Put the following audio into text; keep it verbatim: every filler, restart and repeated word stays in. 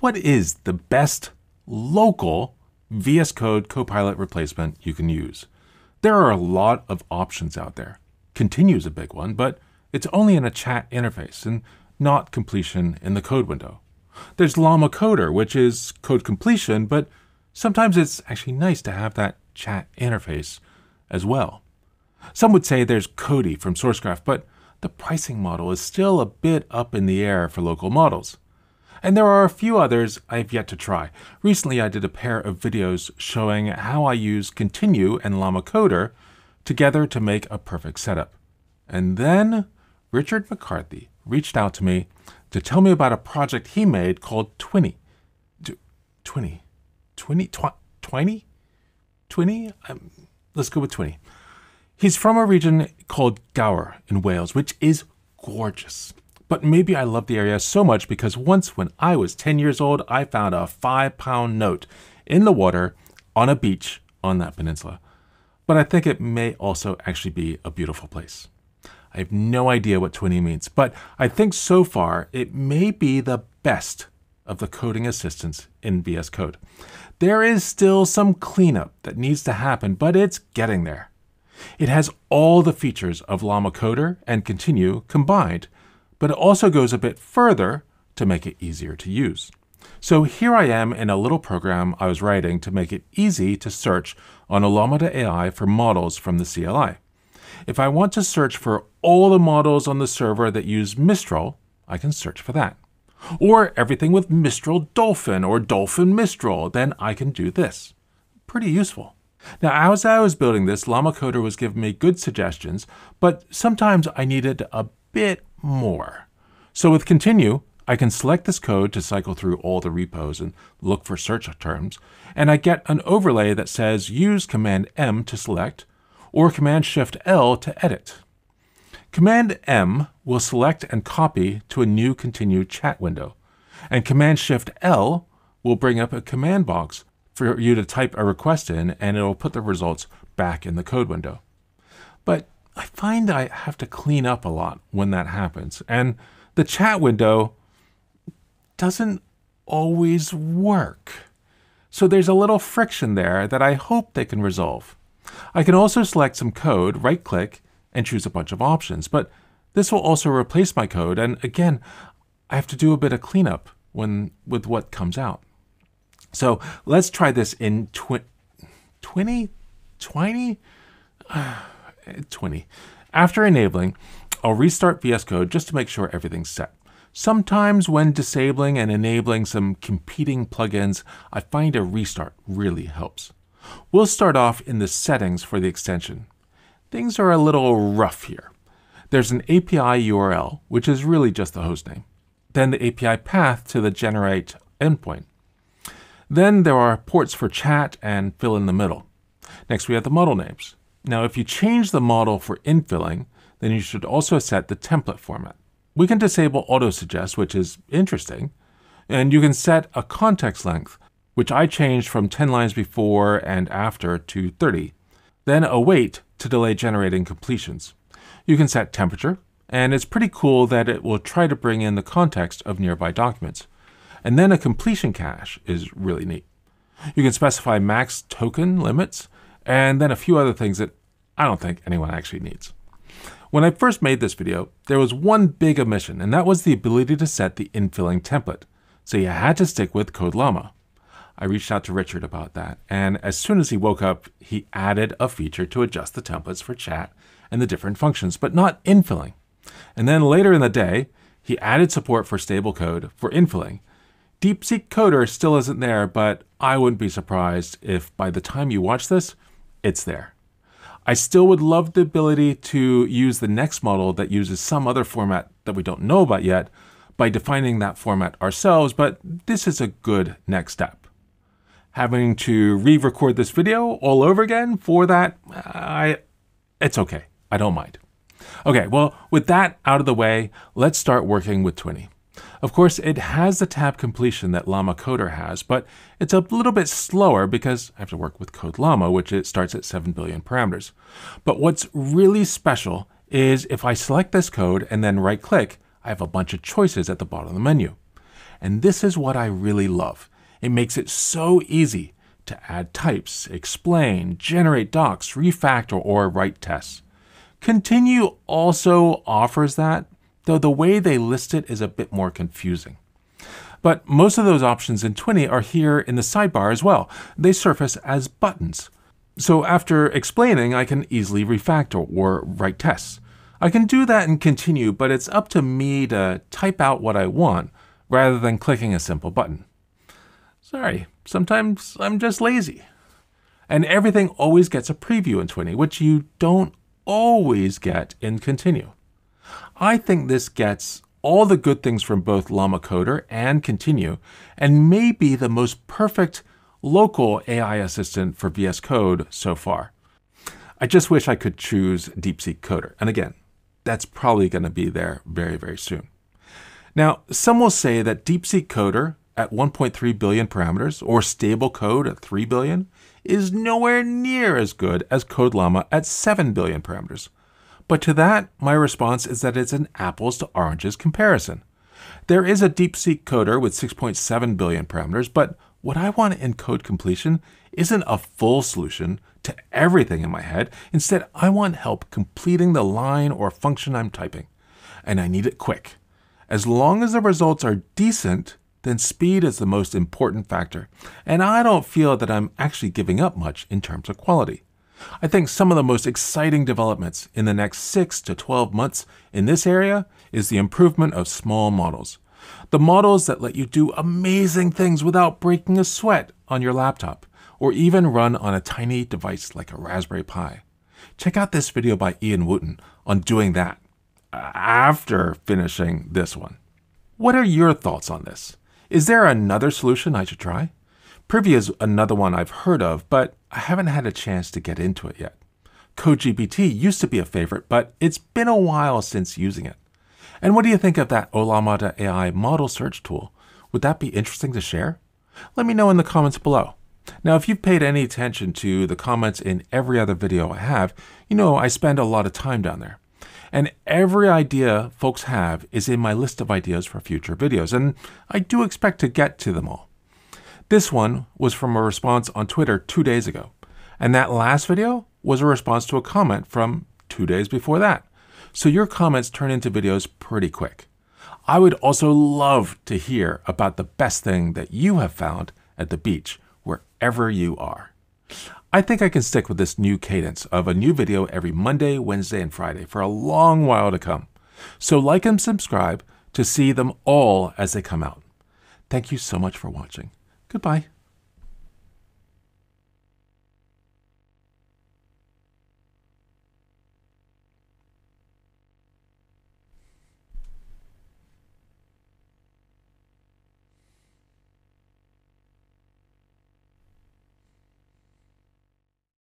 what is the best local V S Code Copilot replacement you can use? There are a lot of options out there. Continue is a big one, but it's only in a chat interface and not completion in the code window. There's Llama Coder, which is code completion, but sometimes it's actually nice to have that chat interface as well. Some would say there's Cody from Sourcegraph, but the pricing model is still a bit up in the air for local models. And there are a few others I've yet to try. Recently, I did a pair of videos showing how I use Continue and Llama Coder together to make a perfect setup. And then Richard McCarthy reached out to me to tell me about a project he made called Twinny. Twinny? Twinny? Twinny? Twinny? Um, let's go with Twinny. He's from a region called Gower in Wales, which is gorgeous. But maybe I love the area so much because once when I was ten years old, I found a five pound note in the water on a beach on that peninsula. But I think it may also actually be a beautiful place. I have no idea what Twinny means, but I think so far it may be the best of the coding assistants in V S Code. There is still some cleanup that needs to happen, but it's getting there. It has all the features of Llama Coder and Continue combined, but it also goes a bit further to make it easier to use. So here I am in a little program I was writing to make it easy to search on Ollama dot A I for models from the C L I. If I want to search for all the models on the server that use Mistral, I can search for that. Or everything with Mistral Dolphin or Dolphin Mistral, then I can do this. Pretty useful. Now, as I was building this, Llama Coder was giving me good suggestions, but sometimes I needed a bit more. So with Continue, I can select this code to cycle through all the repos and look for search terms, and I get an overlay that says use Command M to select or Command Shift L to edit. Command M will select and copy to a new Continue chat window, and Command Shift L will bring up a command box for you to type a request in, and it'll put the results back in the code window. But I find I have to clean up a lot when that happens, and the chat window doesn't always work. So there's a little friction there that I hope they can resolve. I can also select some code, right-click, and choose a bunch of options, but this will also replace my code, and again, I have to do a bit of cleanup when, with what comes out. So let's try this in twi Twinny? Twinny? Uh, Twinny. After enabling, I'll restart V S Code just to make sure everything's set. Sometimes when disabling and enabling some competing plugins, I find a restart really helps. We'll start off in the settings for the extension. Things are a little rough here. There's an A P I U R L, which is really just the hostname. Then the A P I path to the generate endpoint. Then there are ports for chat and fill in the middle. Next, we have the model names. Now, if you change the model for infilling, then you should also set the template format. We can disable auto-suggest, which is interesting. And you can set a context length, which I changed from ten lines before and after to thirty. Then a wait to delay generating completions. You can set temperature, and it's pretty cool that it will try to bring in the context of nearby documents. And then a completion cache is really neat. You can specify max token limits, and then a few other things that I don't think anyone actually needs. When I first made this video, there was one big omission, and that was the ability to set the infilling template. So you had to stick with CodeLlama. I reached out to Richard about that, and as soon as he woke up, he added a feature to adjust the templates for chat and the different functions, but not infilling. And then later in the day, he added support for stable code for infilling. DeepSeek Coder still isn't there, but I wouldn't be surprised if by the time you watch this, it's there. I still would love the ability to use the next model that uses some other format that we don't know about yet by defining that format ourselves, but this is a good next step. Having to re-record this video all over again for that, I, it's okay. I don't mind. Okay, well, with that out of the way, let's start working with Twinny. Of course, it has the tab completion that Llama Coder has, but it's a little bit slower because I have to work with CodeLlama, which it starts at seven billion parameters. But what's really special is if I select this code and then right-click, I have a bunch of choices at the bottom of the menu. And this is what I really love. It makes it so easy to add types, explain, generate docs, refactor, or write tests. Continue also offers that, though the way they list it is a bit more confusing. But most of those options in Twinny are here in the sidebar as well. They surface as buttons. So after explaining, I can easily refactor or write tests. I can do that and continue, but it's up to me to type out what I want rather than clicking a simple button. Sorry, sometimes I'm just lazy. And everything always gets a preview in Twinny, which you don't always get in Continue. I think this gets all the good things from both Llama Coder and Continue, and may be the most perfect local A I assistant for V S Code so far. I just wish I could choose DeepSeek Coder. And again, that's probably going to be there very, very soon. Now, some will say that DeepSeek Coder at one point three billion parameters or Stable Code at three billion is nowhere near as good as CodeLlama at seven billion parameters. But to that, my response is that it's an apples to oranges comparison. There is a DeepSeek Coder with six point seven billion parameters, but what I want in code completion isn't a full solution to everything in my head. Instead, I want help completing the line or function I'm typing, and I need it quick. As long as the results are decent, then speed is the most important factor, and I don't feel that I'm actually giving up much in terms of quality. I think some of the most exciting developments in the next six to twelve months in this area is the improvement of small models. The models that let you do amazing things without breaking a sweat on your laptop, or even run on a tiny device like a Raspberry Pi. Check out this video by Ian Wooten on doing that, after finishing this one. What are your thoughts on this? Is there another solution I should try? Privy is another one I've heard of, but I haven't had a chance to get into it yet. CodeGPT used to be a favorite, but it's been a while since using it. And what do you think of that Ollama A I model search tool? Would that be interesting to share? Let me know in the comments below. Now, if you've paid any attention to the comments in every other video I have, you know I spend a lot of time down there. And every idea folks have is in my list of ideas for future videos, and I do expect to get to them all. This one was from a response on Twitter two days ago, and that last video was a response to a comment from two days before that. So your comments turn into videos pretty quick. I would also love to hear about the best thing that you have found at the beach, wherever you are. I think I can stick with this new cadence of a new video every Monday, Wednesday, and Friday for a long while to come. So like and subscribe to see them all as they come out. Thank you so much for watching. Goodbye.